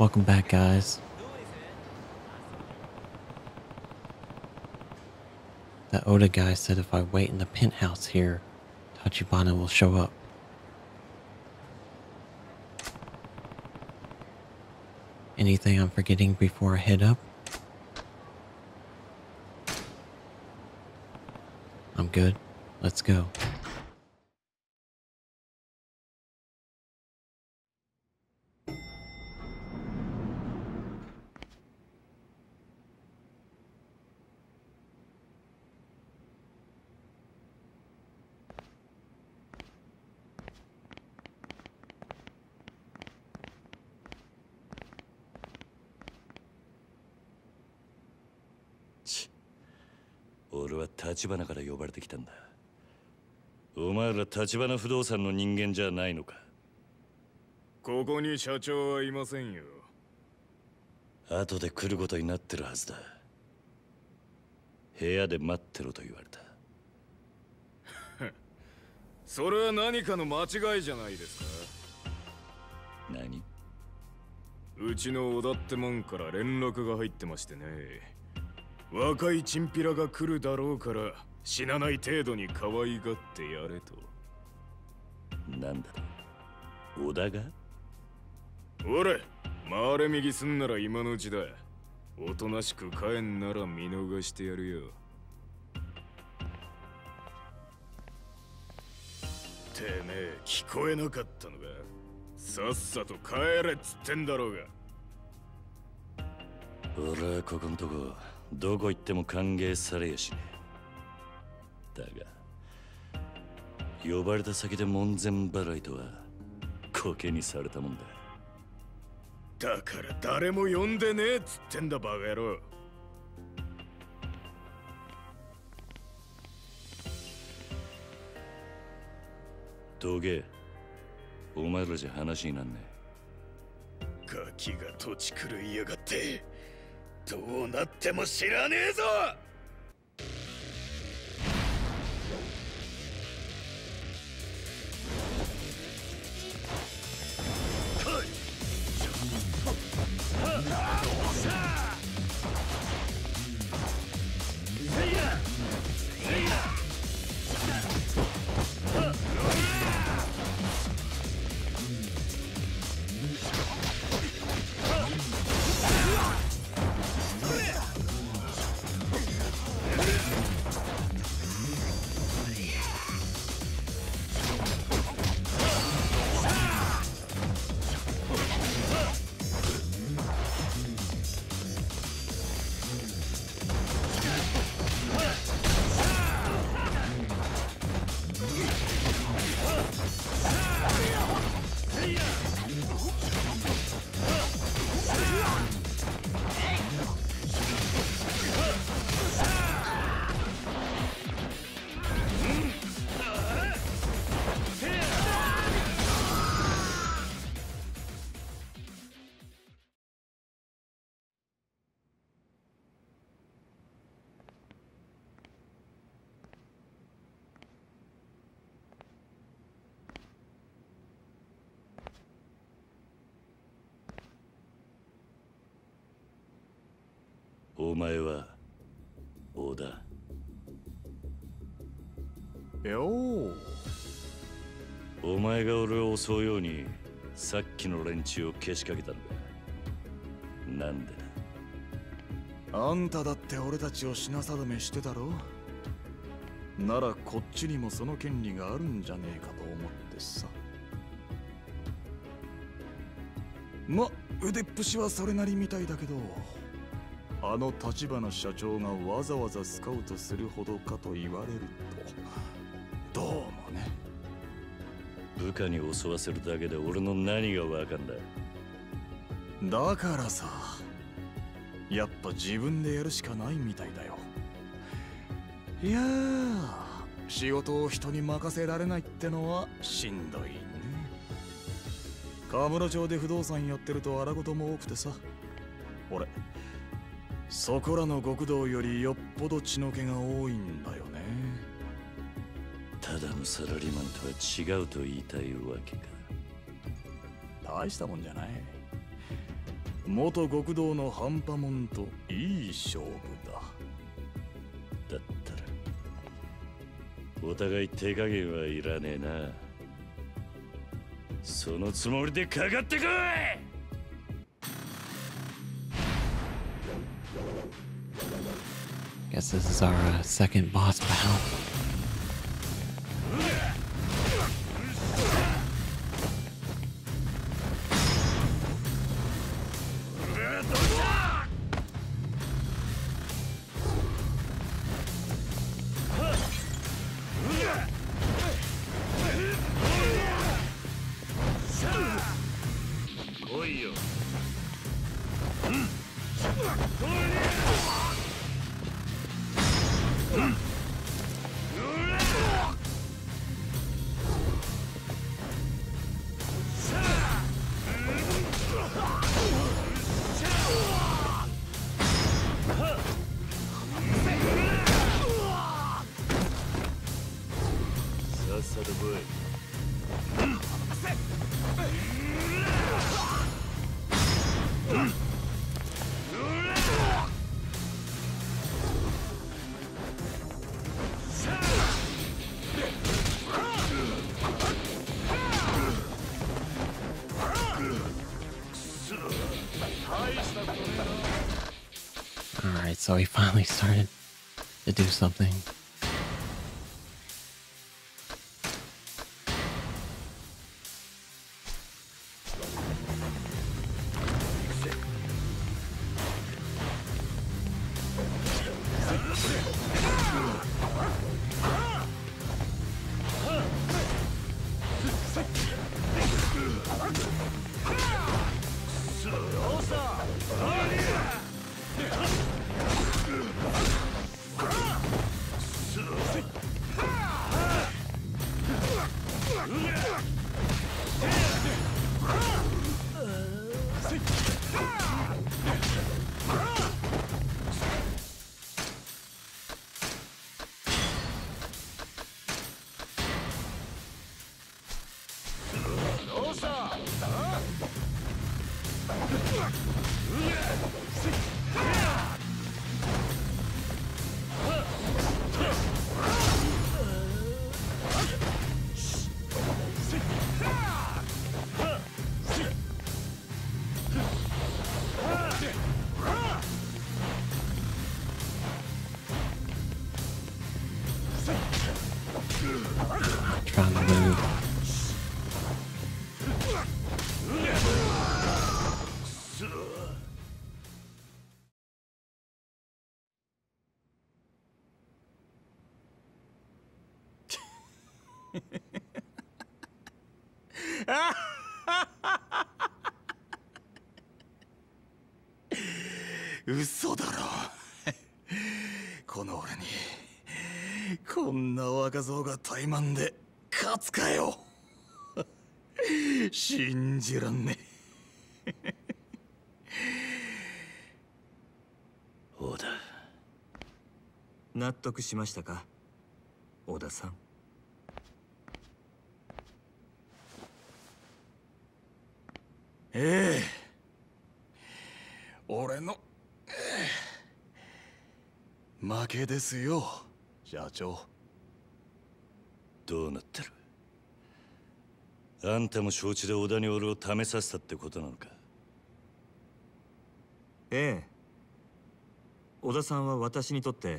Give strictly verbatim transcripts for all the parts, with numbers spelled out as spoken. Welcome back, guys. That Oda guy said if I wait in the penthouse here, Tachibana will show up. Anything I'm forgetting before I head up? I'm good. Let's go. Tachibanaから呼ばれてきたんだ。お前らTachibana不動産の人間じゃないのか。ここに社長はいませんよ。後で来ることになってるはずだ。部屋で待ってろと言われた。それは何かの間違いじゃないですか。何？うちの小田ってもんから連絡が入ってましてね。若いチンピラが来るだろうから死なない程度に可愛がってやれと。なんだろう、小田が？俺、回れ右すんなら今のうちだ。おとなしく帰んなら見逃してやるよ。てめえ、聞こえなかったのか？さっさと帰れっつってんだろうが。俺はここんとこどこ行っても歓迎されやしね。だが呼ばれた先で門前払いとはコケにされたもんだ。だから誰も呼んでねえっつってんだ、バカ野郎。どげ、お前らじゃ話になんねえ。ガキが土地狂いやがってどうなっても知らねえぞ。お前はオダ。よお。お前が俺を襲うようにさっきの連中をけしかけたんだ。なんでだ。あんただって俺たちを品定めしてたろ。ならこっちにもその権利があるんじゃねえかと思ってさ。ま、腕っぷしはそれなりみたいだけど。あのTachibana社長がわざわざスカウトするほどかと言われるとどうもね。部下に襲わせるだけで俺の何がわかんだ。だからさ、やっぱ自分でやるしかないみたいだよ。いやー、仕事を人に任せられないってのはしんどいね。河村町で不動産やってると荒事も多くてさ、俺そこらの極道よりよっぽど血の気が多いんだよね。ただのサラリーマンとは違うと言いたいわけか。大したもんじゃない。元極道の半端もんといい勝負だ。だったらお互い手加減はいらねえな。そのつもりでかかってこい。Guess this is our uh, second boss battle. Alright, so he finally started to do something.嘘だろこの俺にこんな若造が怠慢で勝つかよ信じらんねえオダ納得しましたかオダさんええ俺の負けですよ社長。どうなってる？あんたも承知で小田に俺をためさせたってことなのか？ええ、小田さんは私にとって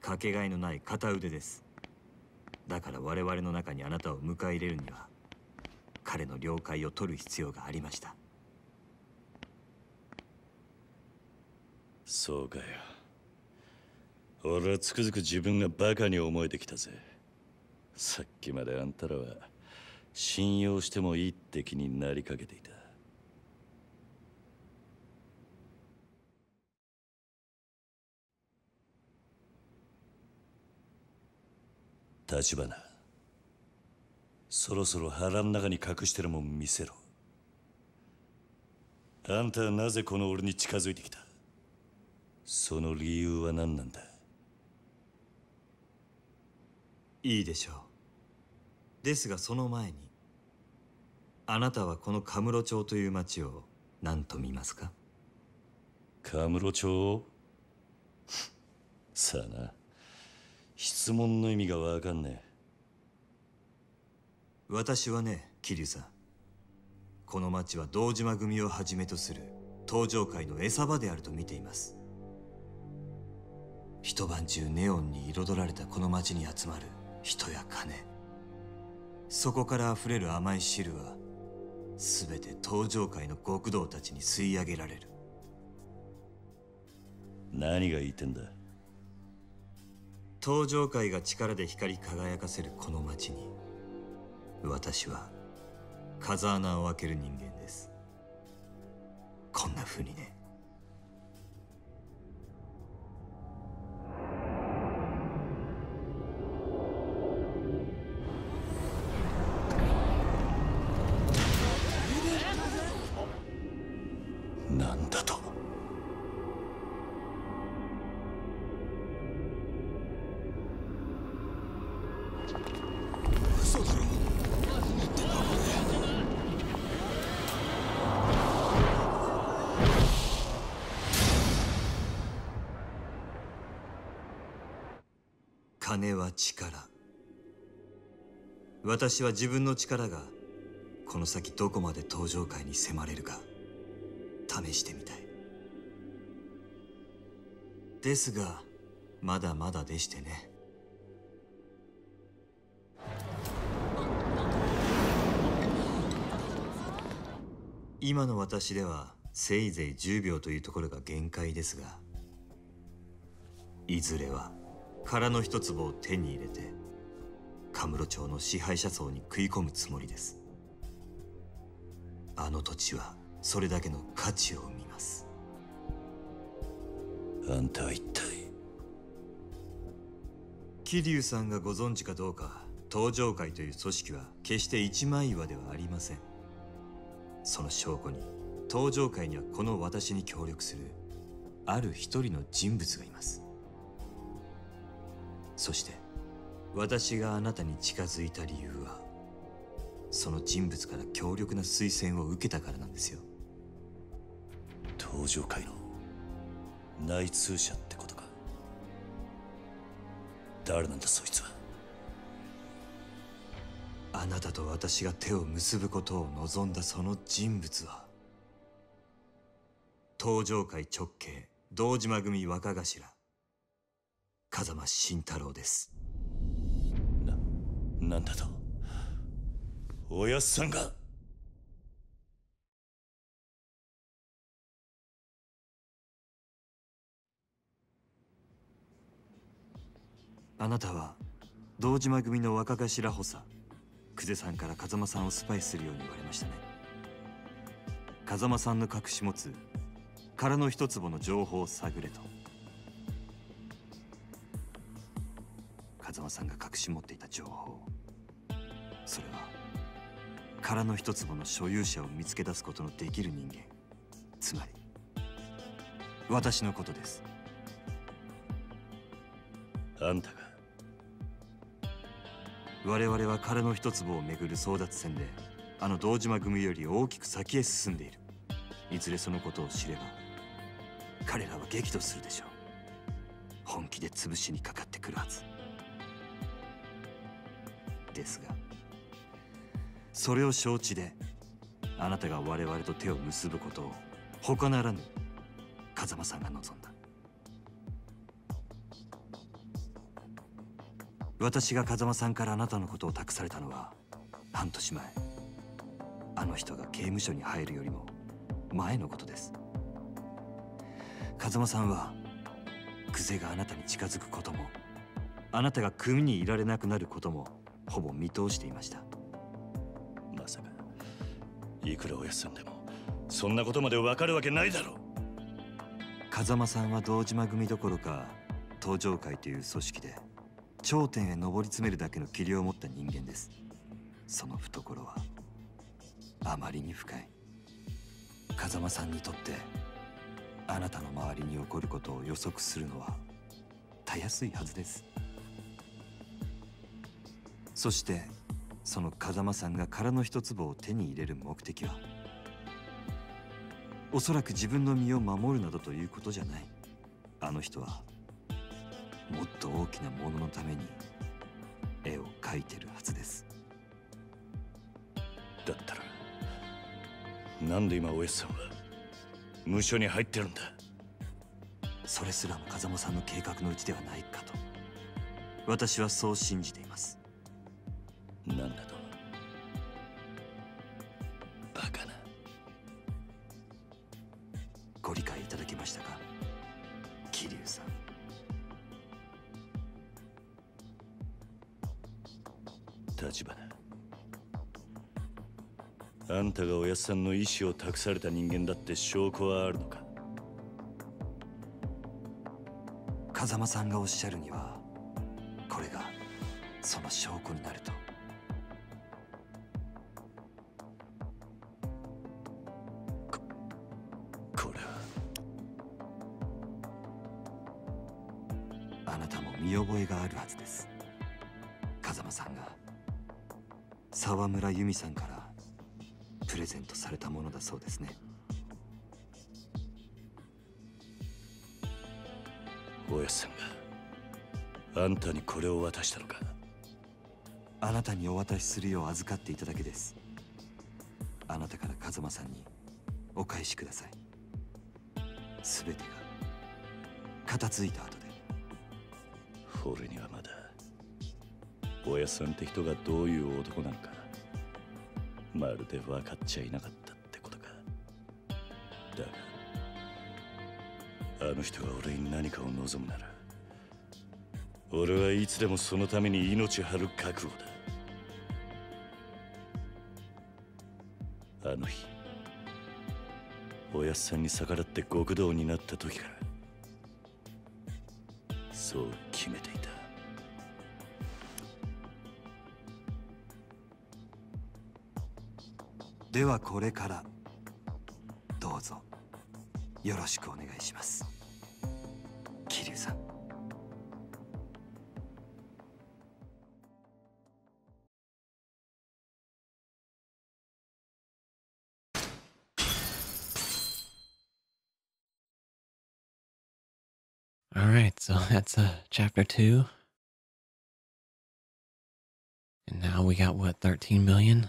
かけがえのない片腕です。だから我々の中にあなたを迎え入れるには彼の了解を取る必要がありました。そうかよ。俺はつくづく自分がバカに思えてきたぜ。さっきまであんたらは信用してもいいって気になりかけていた。橘、そろそろ腹の中に隠してるもん見せろ。あんたはなぜこの俺に近づいてきた？その理由は何なんだ？いいでしょう。ですがその前に、あなたはこの神室町という町を何と見ますか？カムロ町さあな、質問の意味がわかんねえ。私はね、桐生さん、この町は堂島組をはじめとする東上界の餌場であると見ています。一晩中ネオンに彩られたこの町に集まる人や金、そこからあふれる甘い汁は全て東上界の極道たちに吸い上げられる。何が言ってんだ。東上界が力で光り輝かせるこの町に、私は風穴を開ける人間です。こんな風にね。なんだと。金は力。私は自分の力がこの先どこまで東上界に迫れるか試してみたい。ですがまだまだでしてね。今の私ではせいぜいじゅうびょうというところが限界ですが、いずれは殻の一粒を手に入れてカムロ町の支配者層に食い込むつもりです。あの土地はそれだけの価値を生みます。あんたは一体。桐生さんがご存知かどうか、東上界という組織は決して一枚岩ではありません。その証拠に東上界にはこの私に協力するある一人の人物がいます。そして私があなたに近づいた理由は、その人物から強力な推薦を受けたからなんですよ。東上界の内通者ってことか。誰なんだそいつは。あなたと私が手を結ぶことを望んだその人物は、東上界直系堂島組若頭、風間慎太郎です。な、なんだと。おやっさんが。あなたは堂島組の若頭補佐、久世さんから風間さんをスパイするように言われましたね。風間さんの隠し持つ殻の一坪の情報を探れと。風間さんが隠し持っていた情報、それは殻の一坪の所有者を見つけ出すことのできる人間、つまり私のことです。あんたが。我々は殻の一坪をめぐる争奪戦で、あの堂島組より大きく先へ進んでいる。いずれそのことを知れば彼らは激怒するでしょう。本気で潰しにかかってくるはずですが、それを承知であなたが我々と手を結ぶことを他ならぬ風間さんが望んだ。私が風間さんからあなたのことを託されたのは半年前、あの人が刑務所に入るよりも前のことです。風間さんは久世があなたに近づくことも、あなたが組にいられなくなることもほぼ見通していました。まさかいくらおやっさんでもそんなことまでわかるわけないだろう。風間さんは堂島組どころか東上界という組織で頂点へ上り詰めるだけの器量を持った人間です。その懐はあまりに深い。風間さんにとってあなたの周りに起こることを予測するのはたやすいはずです。そしてその風間さんが殻の一粒を手に入れる目的は、おそらく自分の身を守るなどということじゃない。あの人はもっと大きなもののために絵を描いてるはずです。だったらなんで今おやすさんは無所に入ってるんだ。それすらも風間さんの計画のうちではないかと私はそう信じています。なんだとバカな。ご理解いただけましたか桐生さん。橘、あんたがおやっさんの意思を託された人間だって証拠はあるのか。風間さんがおっしゃるにはこれがその証拠になると。こ、これはあなたも見覚えがあるはずです。風間さんが沢村由美さんからプレゼントされたものだそうですね。おやさんがあんたにこれを渡したのか。あなたにお渡しするよう預かっていただけです。あなたから風間さんにお返しください。すべてが片付いた後で。俺にはまだおやさんって人がどういう男なのかまるで分かっちゃいなかったってことか。だがあの人が俺に何かを望むなら俺はいつでもそのために命張る覚悟だ。あの日おやっさんに逆らって極道になった時からそう決めていた。ではこれからどうぞよろしくお願いします桐生さん。All right, so that's uh, chapter two. And now we got what, thirteen million?